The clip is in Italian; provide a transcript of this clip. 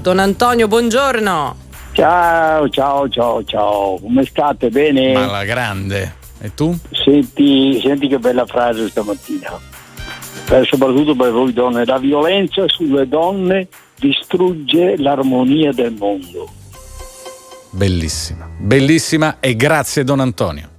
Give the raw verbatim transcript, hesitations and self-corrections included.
Don Antonio, buongiorno. Ciao, ciao, ciao, ciao. Come state? Bene? Ma alla grande. E tu? Senti, senti che bella frase stamattina. Per, soprattutto per voi donne. La violenza sulle donne distrugge l'armonia del mondo. Bellissima, bellissima, e grazie Don Antonio.